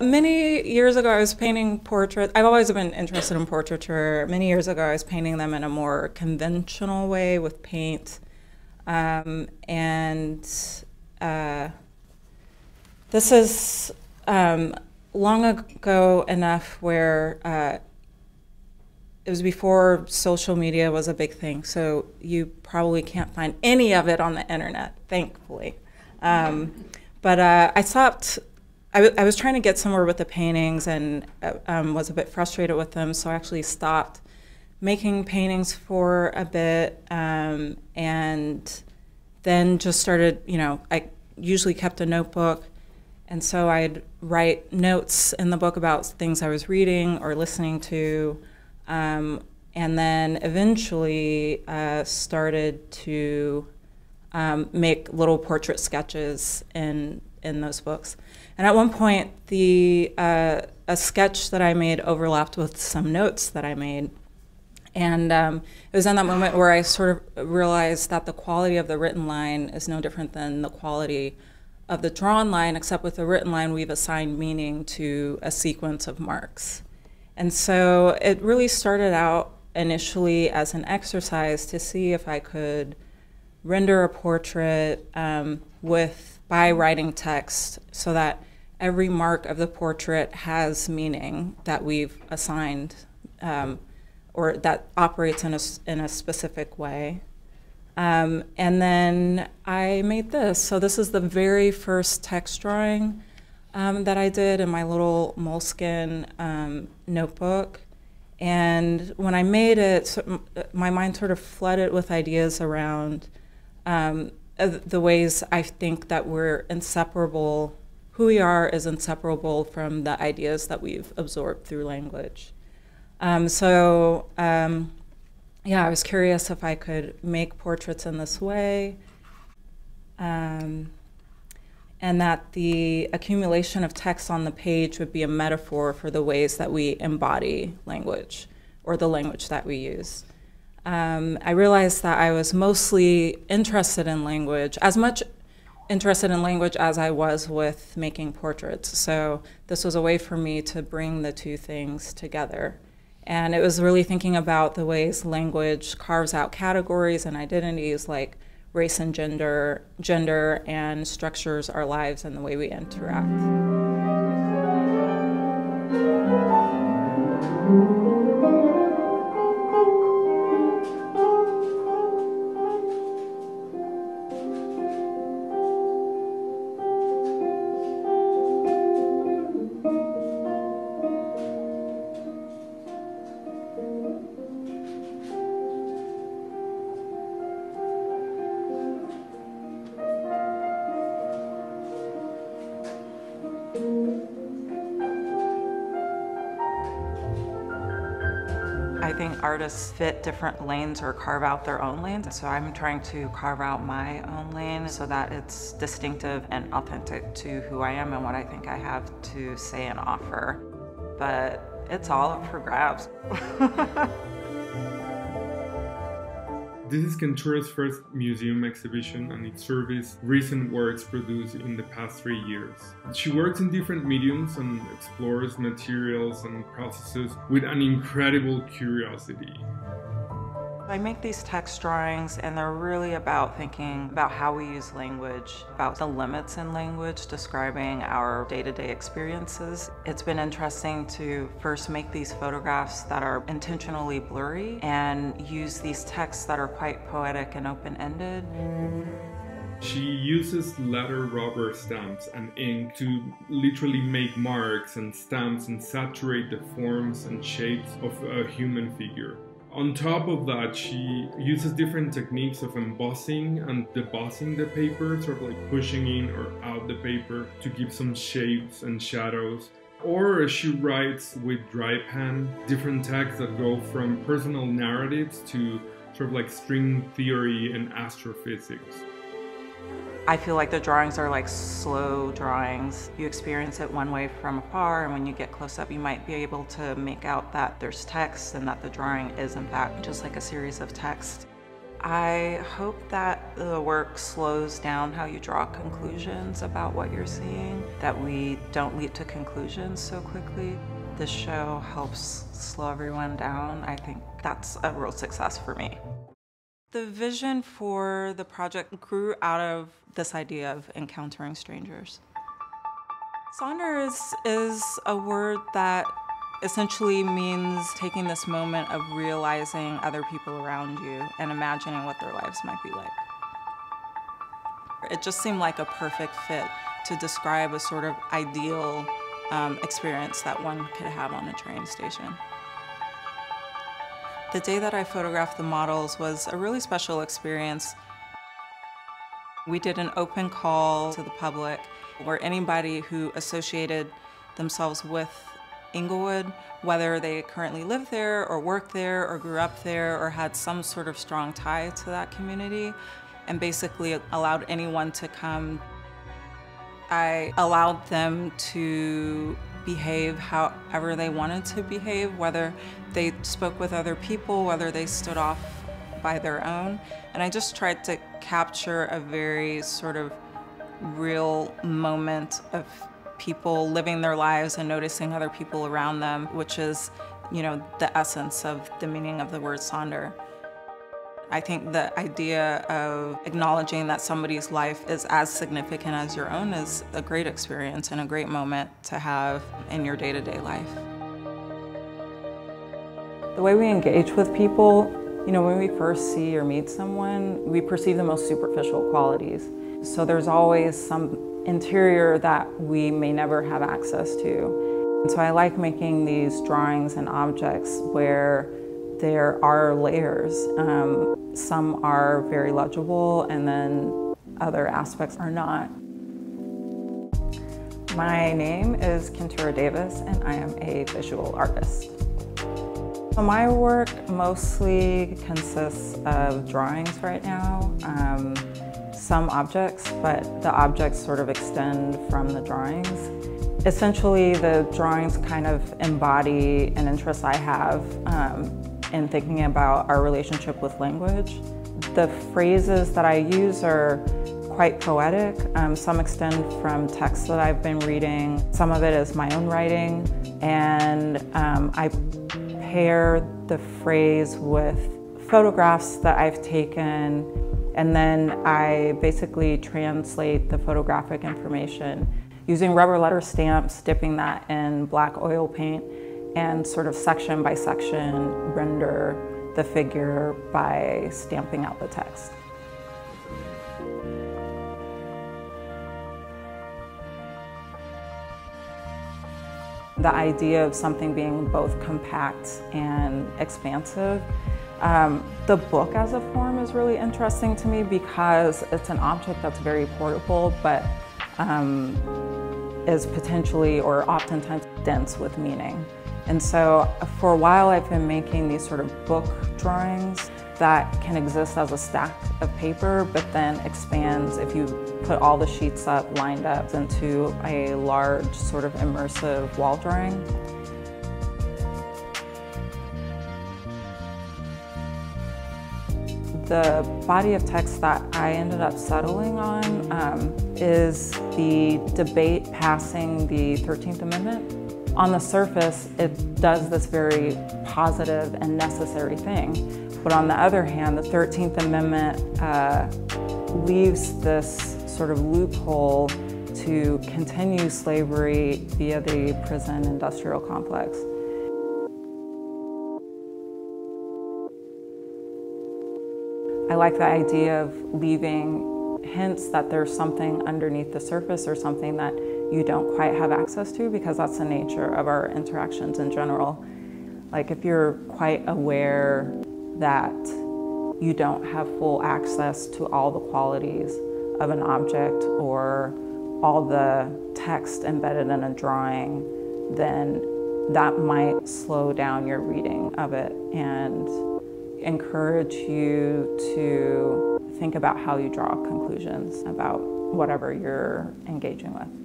Many years ago, I was painting portraits. I've always been interested in portraiture. Many years ago, I was painting them in a more conventional way with paint. This is long ago enough where it was before social media was a big thing. So you probably can't find any of it on the internet, thankfully. I stopped. I was trying to get somewhere with the paintings and was a bit frustrated with them, so I actually stopped making paintings for a bit, and then just started, you know, I usually kept a notebook, and so I'd write notes in the book about things I was reading or listening to, and then eventually started to make little portrait sketches in those books. And at one point, a sketch that I made overlapped with some notes that I made. And it was in that moment where I sort of realized that the quality of the written line is no different than the quality of the drawn line, except with the written line, we've assigned meaning to a sequence of marks. And so it really started out initially as an exercise to see if I could render a portrait by writing text so that every mark of the portrait has meaning that we've assigned or that operates in a specific way. And then I made this. So this is the very first text drawing that I did in my little Moleskine notebook. And when I made it, my mind sort of flooded with ideas around the ways I think that we're inseparable, who we are is inseparable from the ideas that we've absorbed through language. Yeah, I was curious if I could make portraits in this way, and that the accumulation of text on the page would be a metaphor for the ways that we embody language or the language that we use. I realized that I was mostly interested in language, as much interested in language as I was with making portraits. So this was a way for me to bring the two things together. And it was really thinking about the ways language carves out categories and identities like race and gender and structures our lives and the way we interact. I think artists fit different lanes or carve out their own lanes. So I'm trying to carve out my own lane so that it's distinctive and authentic to who I am and what I think I have to say and offer. But it's all up for grabs. This is Kenturah's first museum exhibition, and it surveys recent works produced in the past 3 years. She works in different mediums and explores materials and processes with an incredible curiosity. I make these text drawings, and they're really about thinking about how we use language, about the limits in language, describing our day-to-day experiences. It's been interesting to first make these photographs that are intentionally blurry and use these texts that are quite poetic and open-ended. She uses leather rubber stamps and ink to literally make marks and stamps and saturate the forms and shapes of a human figure. On top of that, she uses different techniques of embossing and debossing the paper, sort of like pushing in or out the paper to give some shapes and shadows. Or she writes with dry pen, different texts that go from personal narratives to sort of like string theory and astrophysics. I feel like the drawings are like slow drawings. You experience it one way from afar, and when you get close up, you might be able to make out that there's text and that the drawing is in fact just like a series of text. I hope that the work slows down how you draw conclusions about what you're seeing, that we don't leap to conclusions so quickly. This show helps slow everyone down. I think that's a real success for me. The vision for the project grew out of this idea of encountering strangers. Sonder is a word that essentially means taking this moment of realizing other people around you and imagining what their lives might be like. It just seemed like a perfect fit to describe a sort of ideal experience that one could have on a train station. The day that I photographed the models was a really special experience. We did an open call to the public where anybody who associated themselves with Inglewood, whether they currently lived there or worked there or grew up there or had some sort of strong tie to that community, and basically allowed anyone to come. I allowed them to behave however they wanted to behave, whether they spoke with other people, whether they stood off by their own. And I just tried to capture a very sort of real moment of people living their lives and noticing other people around them, which is, you know, the essence of the meaning of the word Sonder. I think the idea of acknowledging that somebody's life is as significant as your own is a great experience and a great moment to have in your day-to-day life. The way we engage with people, you know, when we first see or meet someone, we perceive the most superficial qualities. So there's always some interior that we may never have access to. And so I like making these drawings and objects where there are layers. Some are very legible and then other aspects are not. My name is Kenturah Davis and I am a visual artist. So my work mostly consists of drawings right now. Some objects, but the objects sort of extend from the drawings. Essentially, the drawings kind of embody an interest I have in thinking about our relationship with language. The phrases that I use are quite poetic. Some extend from texts that I've been reading. Some of it is my own writing, and I pair the phrase with photographs that I've taken, and then I basically translate the photographic information using rubber letter stamps, dipping that in black oil paint, and sort of section by section render the figure by stamping out the text. The idea of something being both compact and expansive. The book as a form is really interesting to me because it's an object that's very portable, but is potentially or oftentimes dense with meaning. And so for a while I've been making these sort of book drawings that can exist as a stack of paper, but then expands if you put all the sheets up, lined up into a large sort of immersive wall drawing. The body of text that I ended up settling on is the debate passing the 13th Amendment. On the surface, it does this very positive and necessary thing. But on the other hand, the 13th Amendment leaves this sort of loophole to continue slavery via the prison industrial complex. I like the idea of leaving hints that there's something underneath the surface or something that you don't quite have access to, because that's the nature of our interactions in general. Like, if you're quite aware that you don't have full access to all the qualities of an object or all the text embedded in a drawing, then that might slow down your reading of it and encourage you to think about how you draw conclusions about whatever you're engaging with.